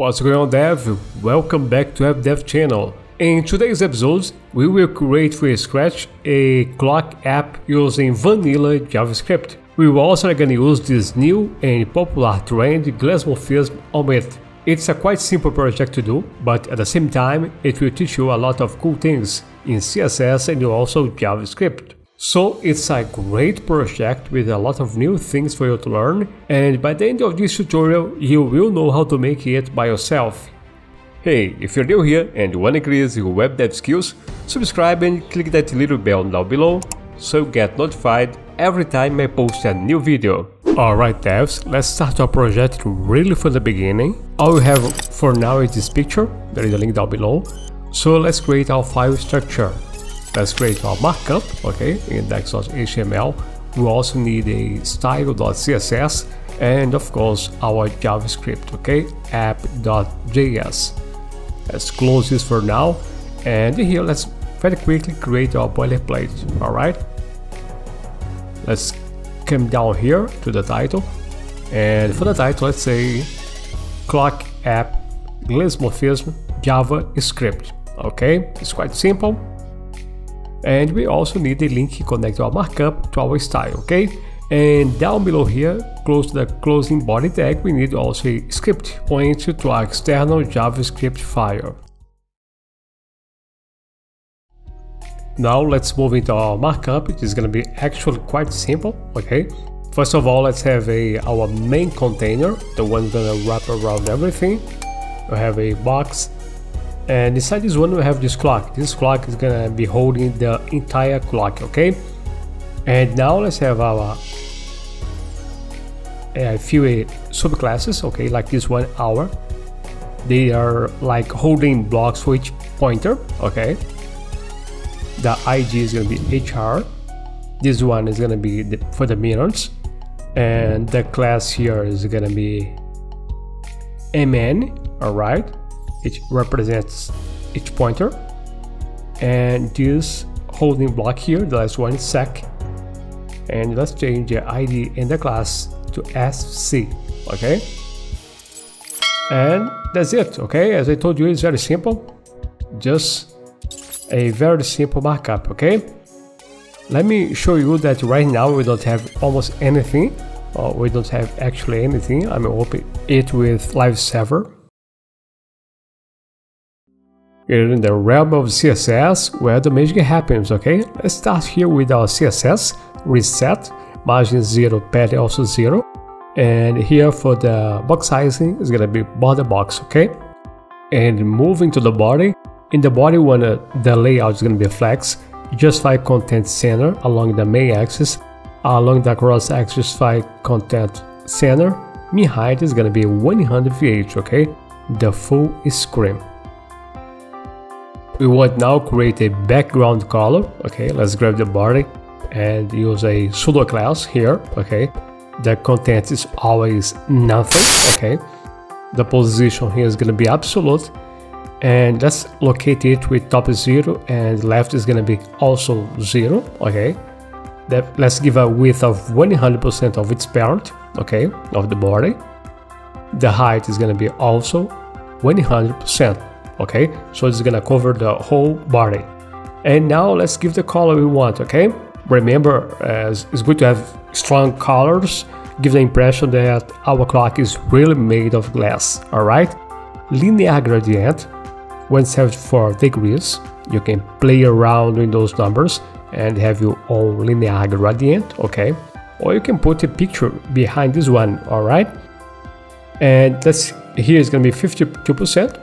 What's going on, Dev? Welcome back to AppDev Channel. In today's episode, we will create from scratch a clock app using vanilla JavaScript. We are also going to use this new and popular trend, Glassmorphism, on it. It's a quite simple project to do, but at the same time, it will teach you a lot of cool things in CSS and also JavaScript. So it's a great project with a lot of new things for you to learn, and by the end of this tutorial you will know how to make it by yourself. Hey, if you're new here and want to increase your web dev skills, subscribe and click that little bell down below so you get notified every time I post a new video. Alright devs, let's start our project really from the beginning. All we have for now is this picture, there is a link down below. So let's create our file structure. Let's create our markup, okay, index.html. We also need a style.css and of course our JavaScript, okay, app.js. Let's close this for now, and here let's very quickly create our boilerplate. All right, let's come down here to the title, and for the title let's say clock app Glassmorphism JavaScript. Okay, it's quite simple. And we also need a link to connect our markup to our style, okay? And down below here, close to the closing body tag, we need also a script pointing to our external JavaScript file. Now let's move into our markup. It is going to be actually quite simple, okay? First of all, let's have our main container, the one going to wrap around everything. We have a box. And inside this one we have this clock. This clock is gonna be holding the entire clock, okay? And now let's have our a few subclasses, okay, like this 1 hour. They are like holding blocks for each pointer, okay? The ID is gonna be HR. This one is gonna be for the minutes, and the class here is gonna be MN. All right. It represents each pointer, and this holding block here, the last one, sec, and let's change the ID in the class to SC, okay? And that's it, okay? As I told you, it's very simple, just a very simple markup, okay? Let me show you that right now we don't have almost anything, or we don't have actually anything. I'm opening it with live server. In the realm of CSS, where the magic happens, okay? Let's start here with our CSS, reset, margin 0, padding also 0. And here for the box sizing is gonna be border box, okay? And moving to the body, in the body one, the layout is gonna be flex, just like content center along the main axis, along the cross axis like content center, mean height is gonna be 100 VH, okay? The full screen. We want now create a background color, okay? Let's grab the body and use a pseudo class here, okay? The content is always nothing, okay? The position here is gonna be absolute, and let's locate it with top is 0 and left is gonna be also 0, okay? Let's give a width of 100% of its parent, okay, of the body. The height is gonna be also 100%. Okay, so it's gonna cover the whole body. And now let's give the color we want, okay? Remember, it's good to have strong colors, give the impression that our clock is really made of glass, all right? Linear gradient, 174 degrees. You can play around with those numbers and have your own linear gradient, okay? Or you can put a picture behind this one, all right? And that's, here is gonna be 52%.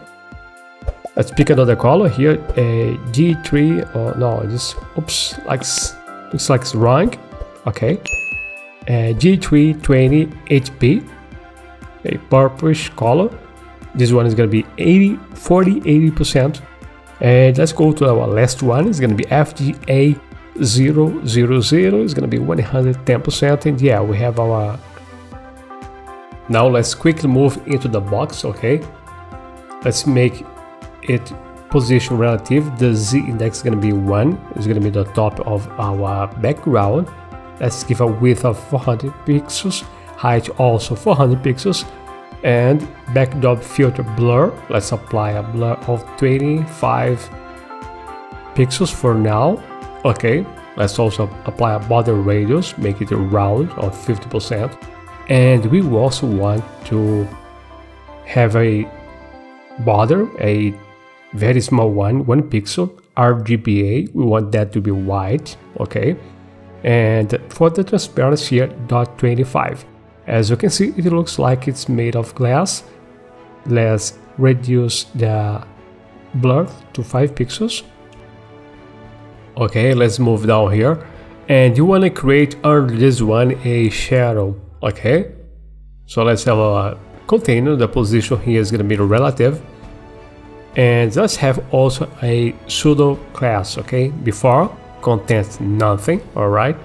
Let's pick another color here, a G3, or no, this, oops, looks like it's wrong, okay, G320 HP, a purplish color. This one is going to be 80%, and let's go to our last one. It's going to be FGA 000, it's going to be 110%, and yeah, we have our, now let's quickly move into the box, okay, let's make it position relative. The Z index is going to be 1, it's going to be the top of our background. Let's give a width of 400 pixels, height also 400 pixels, and Backdrop-filter blur. Let's apply a blur of 25 pixels for now. Okay, let's also apply a border radius, make it round of 50%. And we also want to have a border, a very small one, 1 pixel, RGBA. We want that to be white, okay? And for the transparency here, 0.25. As you can see, it looks like it's made of glass. Let's reduce the blur to 5 pixels. Okay, let's move down here. And you want to create under this one a shadow, okay? So let's have a container. The position here is going to be relative. And let's have also a pseudo class, okay? Before, contains nothing, all right?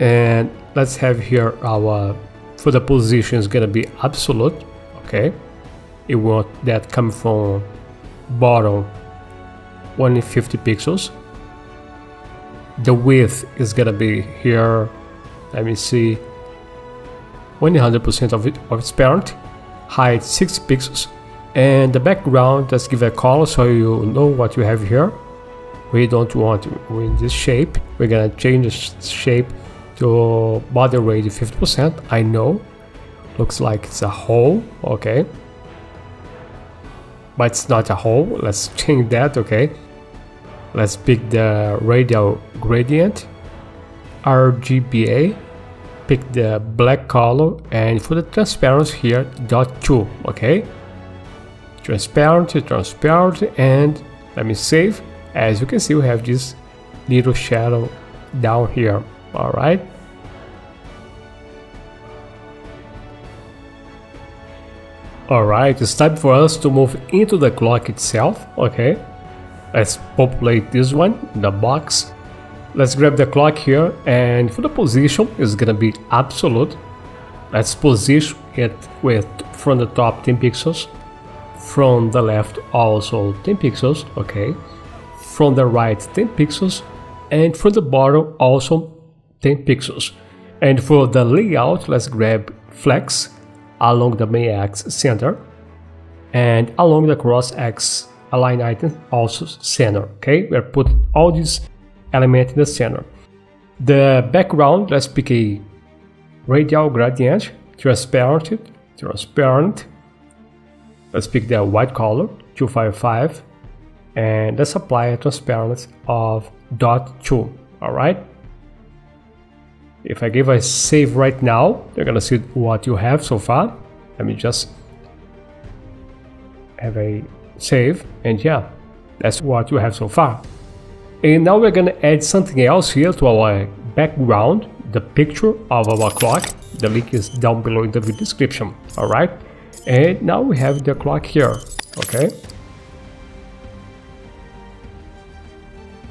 And let's have here our, for the position is going to be absolute, okay? It want that come from bottom, 150 pixels. The width is going to be here, let me see, 100% of it, of its parent, height 6 pixels. And the background, let's give a color so you know what you have here. We don't want in this shape. We're gonna change the shape to border radius 50%. I know, looks like it's a hole, okay? But it's not a hole, let's change that, okay? Let's pick the radial gradient, RGBA, pick the black color, and for the transparency here, 0.2, okay? Transparent, and let me save. As you can see, we have this little shadow down here, all right? All right, it's time for us to move into the clock itself, okay? Let's populate this one, the box. Let's grab the clock here, and for the position, it's gonna be absolute. Let's position it with from the top 10 pixels. From the left also 10 pixels, okay? From the right 10 pixels, and from the bottom also 10 pixels. And for the layout, let's grab flex along the main axis center, and along the cross axis align item also center, okay? We're putting all these elements in the center. The background, let's pick a radial gradient, transparent. Let's pick the white color, 255, and let's apply a transparency of 0.2, all right? If I give a save right now, you're gonna see what you have so far. Let me just have a save, and yeah, that's what you have so far. And now we're gonna add something else here to our background, the picture of our clock. The link is down below in the video description, all right? And now we have the clock here, okay?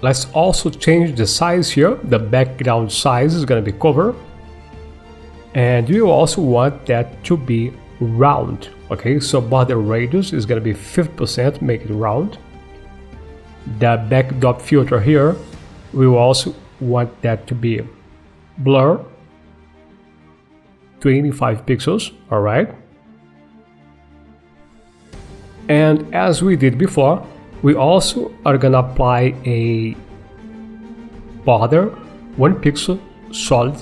Let's also change the size here. The background size is gonna be cover. And you also want that to be round, okay? So border radius is gonna be 50%, make it round. The backdrop filter here, we also want that to be blur, 25 pixels, all right? And as we did before, we also are gonna apply a border, 1 pixel solid.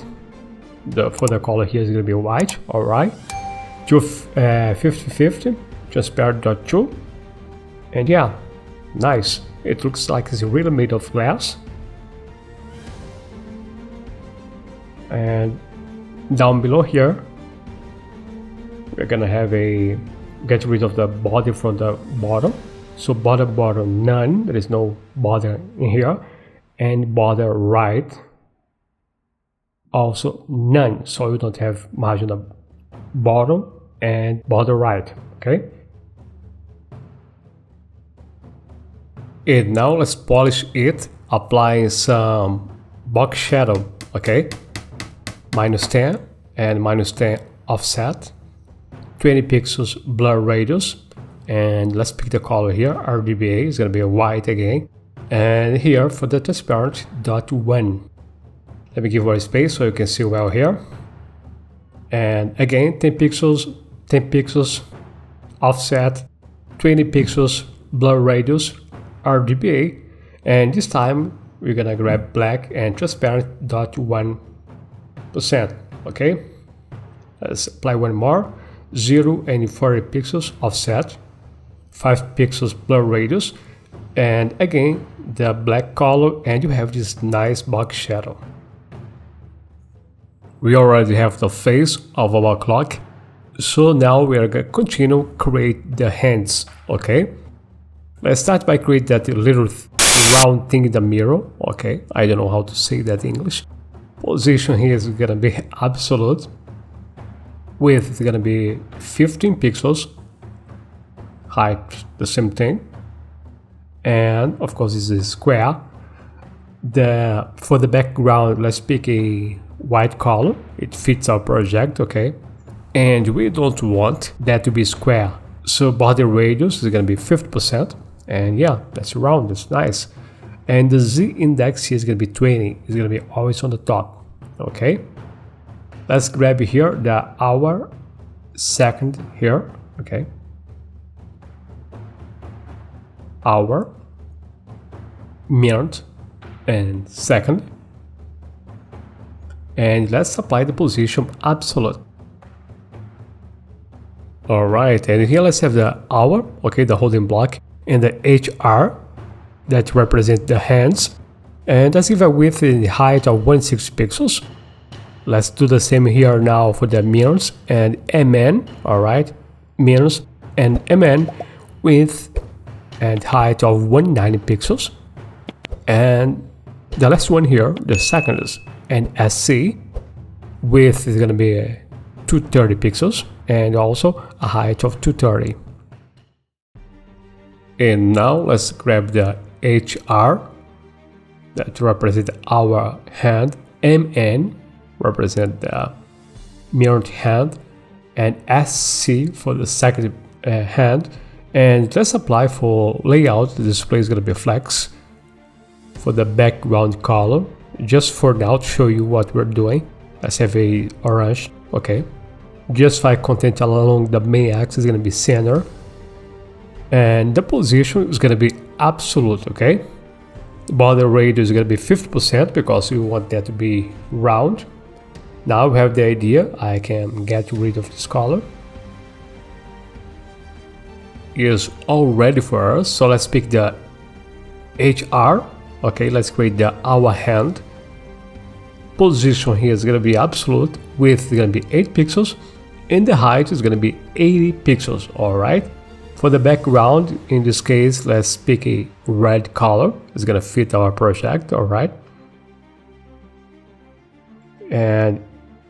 For the color here is gonna be white, all right? 50/50, transparent 0.2. And yeah, nice. It looks like it's really made of glass. And down below here, we're gonna have a get rid of the body from the bottom, so border none, there is no border in here, and border right also none, so you don't have margin of bottom and border right, okay? And now let's polish it, applying some box shadow, okay? -10 and -10 offset, 20 pixels blur radius, and let's pick the color here, RGBA is going to be white again, and here for the transparent 0.1. Let me give more space so you can see well here, and again 10 pixels 10 pixels, offset, 20 pixels, blur radius, RGBA, and this time we're gonna grab black and transparent 0.1%. Okay, let's apply one more. 0 and 40 pixels offset, 5 pixels blur radius, and again the black color, and you have this nice box shadow. We already have the face of our clock, so now we are going to continue create the hands. Okay, let's start by create that little round thing in the mirror. Okay, I don't know how to say that in English. Position here is gonna be absolute. Width is gonna be 15 pixels. Height the same thing. And of course this is square. For the background, let's pick a white color. It fits our project, okay. And we don't want that to be square. So border radius is gonna be 50%. And yeah, that's round, that's nice. And the Z index here is gonna be 20. It's gonna be always on the top. Okay. Let's grab here the hour, second here. Okay. Hour, minute, and second. And let's apply the position absolute. All right. And here let's have the hour. Okay, the holding block and the HR. That represent the hands, and let's give a width and height of 160 pixels. Let's do the same here now for the minutes and MN. All right, minutes and MN, width and height of 190 pixels, and the last one here, the seconds and SC, width is gonna be 230 pixels and also a height of 230. And now let's grab the HR that represents our hand, MN represent the mirrored hand, and SC for the second hand. And let's apply for layout. The display is going to be flex for the background color. Just for now to show you what we're doing, let's have a orange. Okay, justify content along the main axis is going to be center, and the position is going to be absolute. Okay, border radius is going to be 50% because we want that to be round. Now we have the idea. I can get rid of this color. It is all ready for us, so let's pick the HR. Okay, let's create the hour hand. Position here is going to be absolute, width is going to be 8 pixels, and the height is going to be 80 pixels. All right. For the background, in this case, let's pick a red color. It's gonna fit our project, all right. And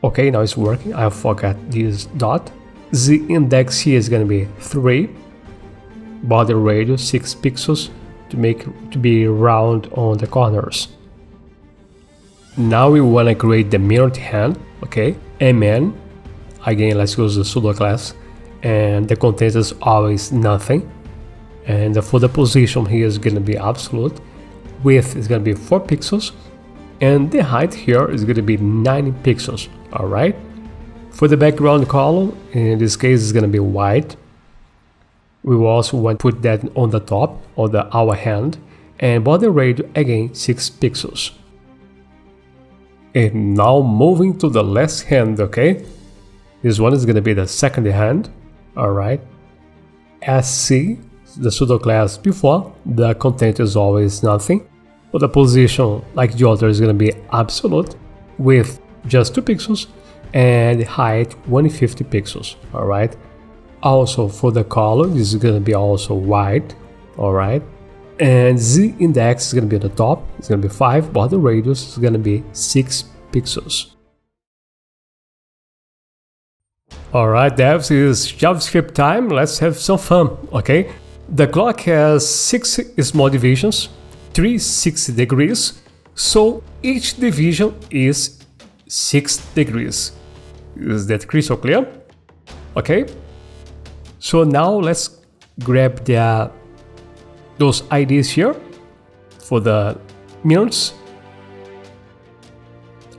okay, now it's working. I forgot this dot. Z index here is gonna be 3. Border radius 6 pixels to be round on the corners. Now we wanna create the mirrored hand, okay? MN. Again, let's use the pseudo class. And the content is always nothing, and for the position here is going to be absolute, width is going to be 4 pixels, and the height here is going to be 90 pixels. All right, for the background color, in this case is going to be white. We will also want to put that on the top of the hour hand, and border radius again 6 pixels. And now moving to the last hand. Okay, this one is going to be the second hand. Alright, SC, the pseudo class before, the content is always nothing, but the position, like the other, is going to be absolute, with just 2 pixels, and height 150 pixels, alright. Also for the color, this is going to be also white, alright. And Z index is going to be at the top, it's going to be 5, border radius is going to be 6 pixels. Alright devs, it is JavaScript time, let's have some fun, okay? The clock has 6 small divisions, 360 degrees, so each division is 6 degrees. Is that crystal clear? Okay, so now let's grab those IDs here for the minutes,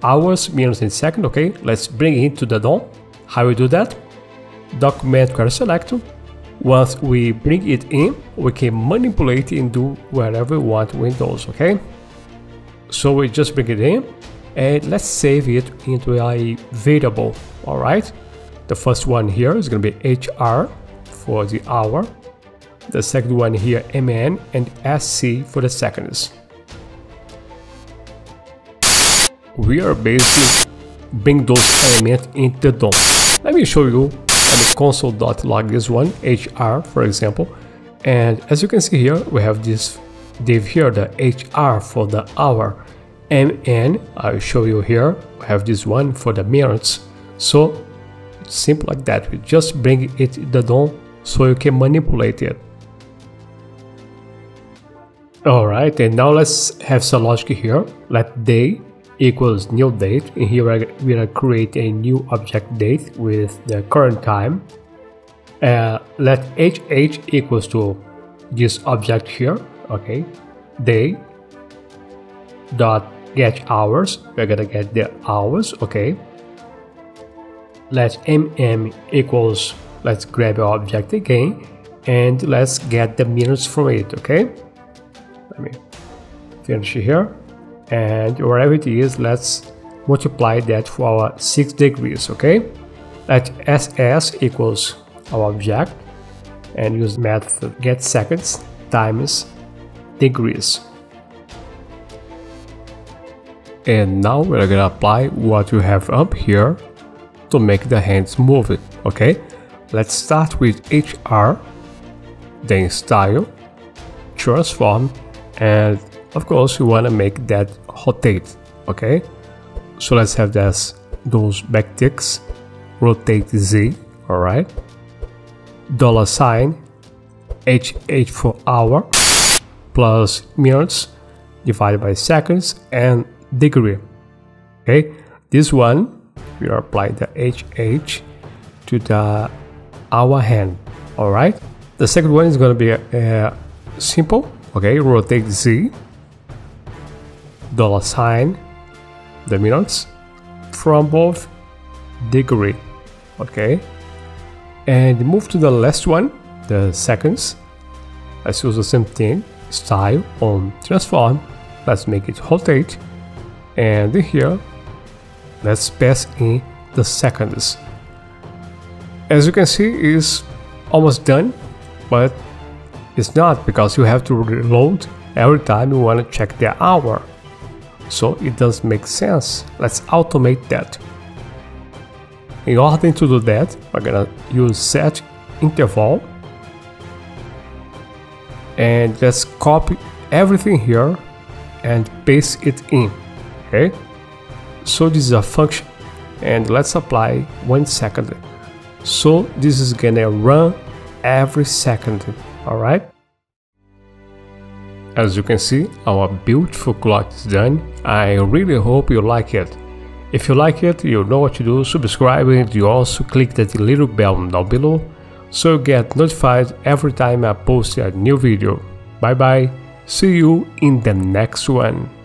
hours, minutes and seconds, okay? Let's bring it to the DOM. How we do that? document query selector. Once we bring it in, we can manipulate it and do whatever we want with those, okay? So we just bring it in and let's save it into a variable, all right? The first one here is going to be HR for the hour. The second one here, MN, and SC for the seconds. We are basically bring those elements into the DOM. Let me show you the console.log this one, HR, for example. And as you can see here, we have this div here, the HR for the hour. MN, I'll show you here, we have this one for the minutes. So it's simple like that. We just bring it in the DOM so you can manipulate it. Alright, and now let's have some logic here. Let day equals new date, and here we're gonna create a new object date with the current time. Let HH equals to this object here, okay, day dot get hours, we're gonna get the hours, okay. Let MM equals, let's grab our object again and let's get the minutes from it, okay. Let me finish here. And wherever it is, let's multiply that for our 6 degrees, okay? Let SS equals our object and use method get seconds times degrees. And now we're gonna apply what we have up here to make the hands move it, okay? Let's start with HR, then style, transform, and of course, you want to make that rotate, okay? So let's have those backticks, rotate Z, all right? $ HH for hour, plus minutes, divided by seconds, and degree, okay? This one, we apply the HH to the hour hand, all right? The second one is going to be simple, okay? Rotate Z. $ the minutes from both degree, okay, and move to the last one, the seconds. Let's use the same thing, style on transform, let's make it rotate, and here let's pass in the seconds. As you can see, it's almost done, but it's not, because you have to reload every time you want to check the hour. So it doesn't make sense. Let's automate that. In order to do that, we're gonna use setInterval. And let's copy everything here and paste it in, okay? So this is a function, and let's apply 1 second. So this is gonna run every second, all right? As you can see, our beautiful clock is done. I really hope you like it. If you like it, you know what to do, subscribe, and you also click that little bell down below so you get notified every time I post a new video. Bye bye, see you in the next one.